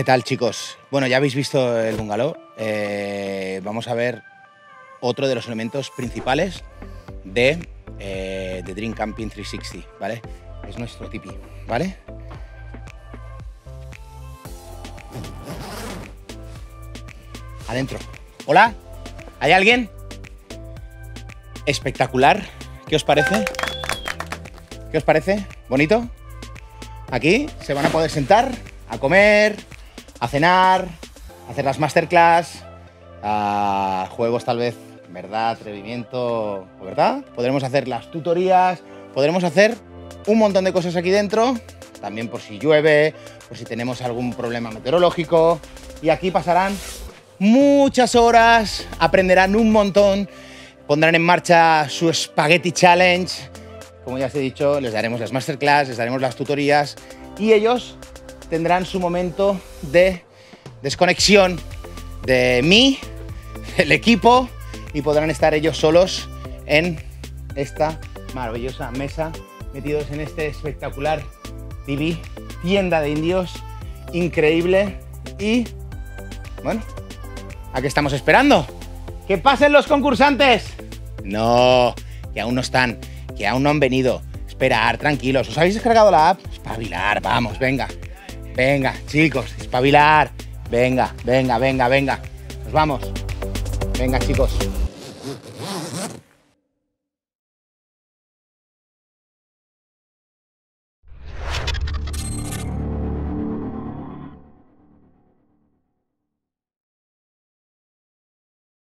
¿Qué tal, chicos? Bueno, ya habéis visto el bungalow. Vamos a ver otro de los elementos principales de Dream Camping 360, ¿vale? Es nuestro tipi, ¿vale? Adentro. ¿Hola? ¿Hay alguien? Espectacular. ¿Qué os parece? ¿Qué os parece? ¿Bonito? Aquí se van a poder sentar a comer, a cenar, a hacer las masterclass, a juegos tal vez, ¿verdad? Atrevimiento, ¿verdad? Podremos hacer las tutorías, podremos hacer un montón de cosas aquí dentro, también por si llueve, por si tenemos algún problema meteorológico. Y aquí pasarán muchas horas, aprenderán un montón, pondrán en marcha su Spaghetti Challenge. Como ya os he dicho, les daremos las masterclass, les daremos las tutorías y ellos tendrán su momento de desconexión de mí, del equipo, y podrán estar ellos solos en esta maravillosa mesa, metidos en este espectacular TV, tienda de indios, increíble. Y bueno, ¿a qué estamos esperando? ¡Que pasen los concursantes! No, que aún no están, que aún no han venido. Esperar, tranquilos. ¿Os habéis descargado la app? Espabilar, vamos, venga. Venga, chicos, espabilar. Venga, venga, venga, venga. Nos vamos. Venga, chicos.